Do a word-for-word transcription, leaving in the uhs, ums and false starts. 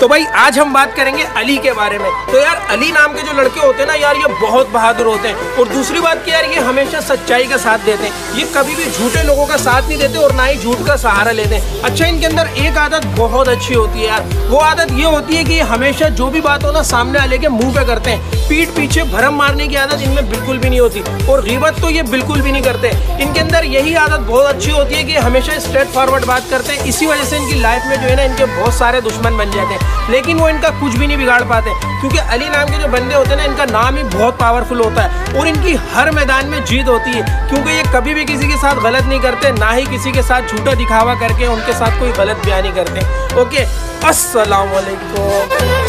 तो भाई आज हम बात करेंगे अली के बारे में। तो यार अली नाम के जो लड़के होते हैं ना यार, ये बहुत बहादुर होते हैं। और दूसरी बात कि यार ये हमेशा सच्चाई का साथ देते हैं, ये कभी भी झूठे लोगों का साथ नहीं देते और ना ही झूठ का सहारा लेते हैं। अच्छा, इनके अंदर एक आदत बहुत अच्छी होती है यार, वो आदत ये होती है कि ये हमेशा जो भी बात हो ना सामने वाले के मुँह पे करते हैं। पीठ पीछे भरम मारने की आदत इनमें बिल्कुल भी नहीं होती और गीबत तो ये बिल्कुल भी नहीं करते। इनके अंदर यही आदत बहुत अच्छी होती है कि हमेशा स्ट्रेट फॉरवर्ड बात करते हैं। इसी वजह से इनकी लाइफ में जो है ना इनके बहुत सारे दुश्मन बन जाते हैं, लेकिन वो इनका कुछ भी नहीं बिगाड़ पाते क्योंकि अली नाम के जो बंदे होते हैं ना, इनका नाम ही बहुत पावरफुल होता है और इनकी हर मैदान में जीत होती है क्योंकि ये कभी भी किसी के साथ गलत नहीं करते, ना ही किसी के साथ झूठा दिखावा करके उनके साथ कोई गलत बयानी करते। ओके, अस्सलाम वालेकुम।